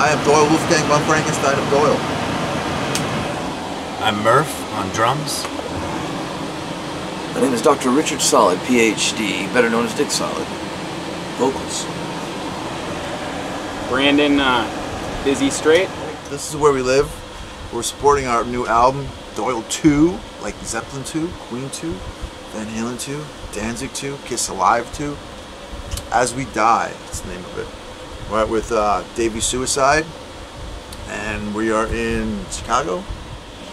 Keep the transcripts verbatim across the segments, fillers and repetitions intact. I am Doyle Wolfgang Von Frankenstein of Doyle. I'm Murph on drums. My name is Doctor Richard Solid, P H D, better known as Dick Solid. Vocals. Brandon, uh, Izzy Straight. This is where we live. We're supporting our new album, Doyle two, like Zeppelin two, Queen two, Van Halen two, Danzig two, Kiss Alive two. As We Die, that's the name of it. We're right with uh, Davey Suicide, and we are in Chicago.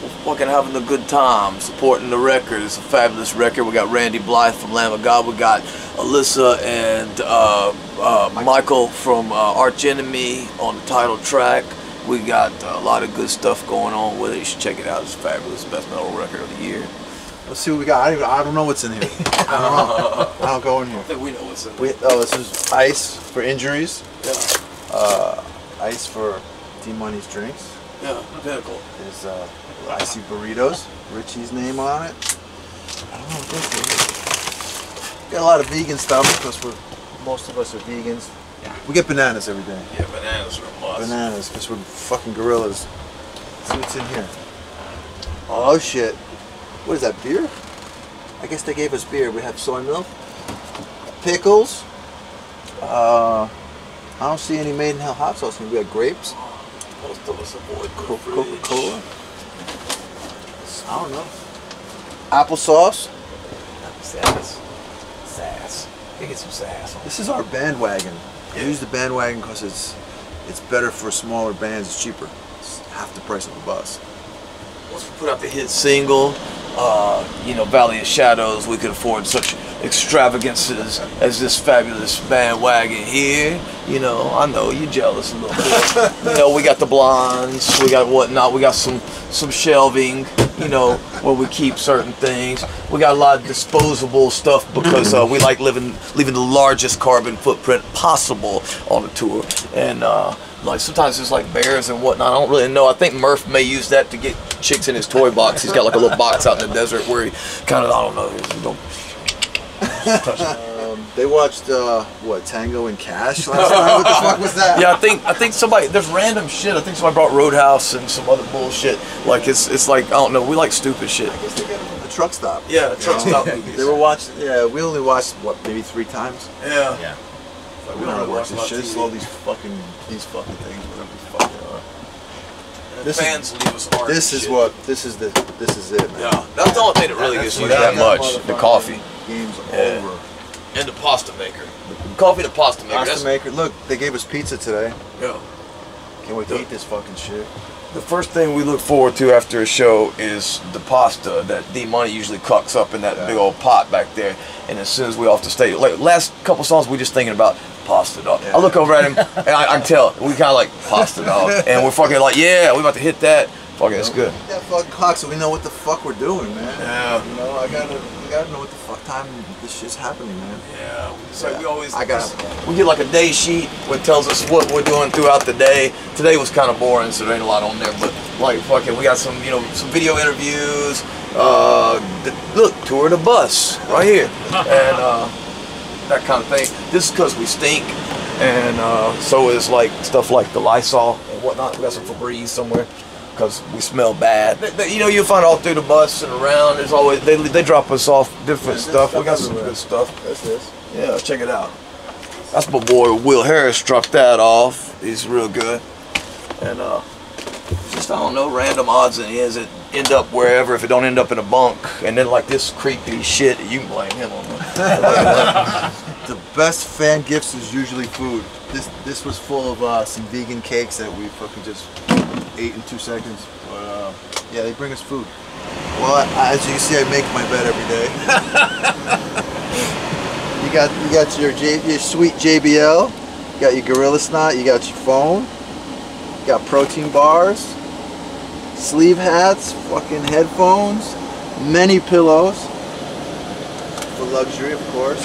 We're fucking having a good time, supporting the record. It's a fabulous record. We got Randy Blythe from Lamb of God. We got Alyssa and uh, uh, Michael. Michael from uh, Arch Enemy on the title track. We got a lot of good stuff going on with it. You should check it out. It's fabulous. Best metal record of the year. Let's see what we got. I don't, even, I don't know what's in here. I don't know. I don't go in here. I think we know what's in here. Oh, this is ice for injuries. Yeah. Uh, ice for D Money's drinks. Yeah, pinnacle. There's uh, icy burritos. Richie's name on it. I don't know what this is. We got a lot of vegan stuff because we're most of us are vegans. Yeah. We get bananas every day. Yeah, bananas are a must. Bananas because we're fucking gorillas. Let's see what's in here. Oh shit. What is that, beer? I guess they gave us beer. We have soy milk, pickles. Uh, I don't see any Made in Hell hot sauce. We have grapes. Most of us avoid Coca-Cola. I don't know. Applesauce. Sass. Sass. You get some sass on. This is our bandwagon. Yeah. I use the bandwagon because it's it's better for smaller bands. It's cheaper. It's half the price of a bus. Once we put out the hit single. Uh, you know, Valley of Shadows, we could afford such extravagances as this fabulous bandwagon here. You know, I know you're jealous a little bit. You know, we got the blondes, we got whatnot, we got some some shelving, you know, where we keep certain things. We got a lot of disposable stuff because uh, we like living leaving the largest carbon footprint possible on a tour. And uh, like sometimes it's like bears and whatnot. I don't really know. I think Murph may use that to get chicks in his toy box. He's got like a little box out in the desert where he kind of, I don't know. You know. Um, they watched uh, what, Tango and Cash last time? What the fuck was that? Yeah, I think I think somebody, there's random shit. I think somebody brought Roadhouse and some other bullshit. Like it's it's like, I don't know. We like stupid shit. I guess they got a, a truck stop. Yeah, a truck stop. Movies. They were watching. Yeah, we only watched what, maybe three times. Yeah. Yeah. Like, we don't want to watch this shit. Just all these fucking these fucking things, whatever the fuck they are. And the this fans is, leave us hard. This is shit. What this is the this is it, man. Yeah, that's the only thing that really gets you that, that much. The coffee. Game's yeah. over. And the pasta maker. The coffee and the pasta maker. Pasta that's maker. Look, they gave us pizza today. Yeah. Can't wait to the, eat this fucking shit. The first thing we look forward to after a show is the pasta that D Money usually cooks up in that yeah. big old pot back there. And as soon as we off the stage, like last couple songs, we just thinking about. Pasta dog. Yeah. I look over at him and I, I can tell we kind of like pasta dog, and we're fucking like, yeah, we about to hit that. Fuck, that's good. Hit that fucking clock, so we know what the fuck we're doing, man. Yeah. You know, I gotta, I gotta know what the fuck time this shit's happening, man. Yeah. It's yeah. like we always. I gotta. We get like a day sheet that tells us what we're doing throughout the day. Today was kind of boring, so there ain't a lot on there. But like, fucking, we got some, you know, some video interviews. Uh, the, look, tour the bus right here, and. Uh, that kind of thing. This is because we stink, and uh, so is like stuff like the Lysol and whatnot. We got some Febreze somewhere because we smell bad. They, they, you know, you'll find all through the bus and around. There's always they they drop us off different yeah, stuff. We got some good stuff. That's this. Yeah, check it out. That's my boy Will Harris dropped that off. He's real good, and uh, just I don't know, random odds and ends that end up wherever if it don't end up in a bunk, and then like this creepy shit. You can blame him on. The best fan gifts is usually food. This this was full of uh, some vegan cakes that we fucking just ate in two seconds. But uh, yeah, they bring us food. Well, I, as you can see, I make my bed every day. you got you got your J, your sweet J B L. You got your Gorilla Snot. You got your phone. You got protein bars, sleeve hats, fucking headphones, many pillows. For luxury, of course.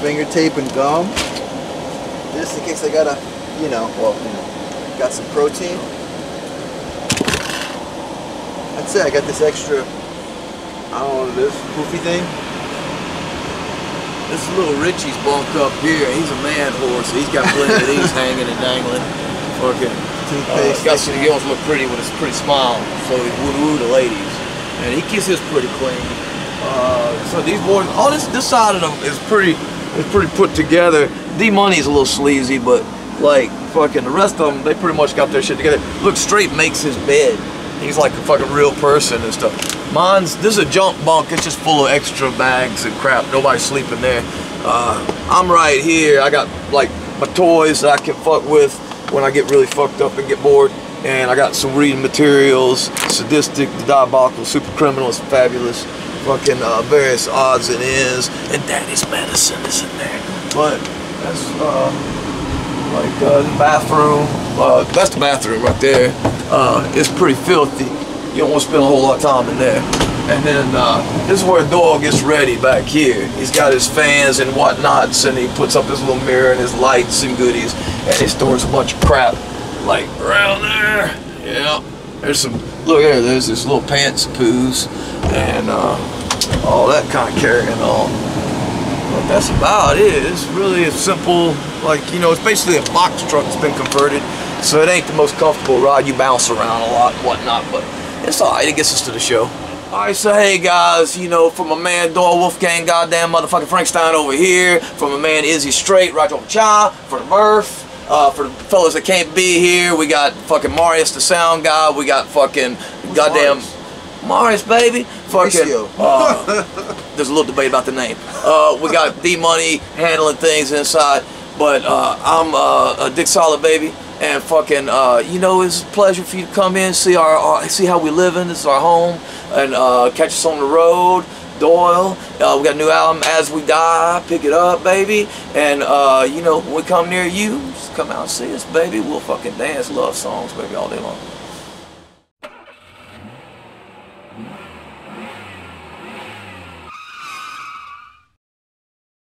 Finger tape and gum. Just in case I gotta, you know, well, you know, got some protein. That's it. I got this extra, I don't know, this poofy thing. This little Richie's bunk up here. He's a man horse. He's got plenty of these hanging and dangling. Okay. toothpaste. Uh, so he always look pretty with his pretty smile, so he woo-woo the ladies. And he keeps his pretty clean. Uh, so these boys, all this this side of them is pretty is pretty put together. D Money's a little sleazy, but like fucking the rest of them, they pretty much got their shit together. Look, Straight makes his bed. He's like a fucking real person and stuff. Mine's, this is a junk bunk. It's just full of extra bags and crap. Nobody's sleeping there. Uh, I'm right here. I got like my toys that I can fuck with when I get really fucked up and get bored. And I got some reading materials, Sadistic, The Diabolical, Super Criminal, it's fabulous. Fucking uh, various odds and ends. And Daddy's medicine is in there. But that's uh, like uh, the bathroom. Uh, that's the bathroom right there. Uh, it's pretty filthy. You don't want to spend a whole lot of time in there. And then uh, this is where Doyle gets ready back here. He's got his fans and whatnots, and he puts up his little mirror and his lights and goodies, and he stores a bunch of crap like around there. Yeah, there's some, look there, there's this little pants poos and uh, all that kind of carrying on. But that's about it. It's really a simple, like, you know, it's basically a box truck that's been converted, so it ain't the most comfortable ride. You bounce around a lot and whatnot, but it's all right. It gets us to the show. Alright, so hey guys, you know, from my man Doyle Wolfgang goddamn motherfucking Frankenstein over here, from my man Izzy Straight, Roger Cha, for the Murph, uh, for the fellas that can't be here, we got fucking Marius the sound guy, we got fucking Who's goddamn Marius, Marius baby, fucking, uh, there's a little debate about the name, uh, we got D Money handling things inside, but uh, I'm uh, a Dick Solid baby. And fucking, uh, you know, it's a pleasure for you to come in, see our, our see how we living. This is our home, and uh, catch us on the road, Doyle. Uh, we got a new album, As We Die. Pick it up, baby. And uh, you know, when we come near you, just come out and see us, baby. We'll fucking dance love songs, baby, all day long.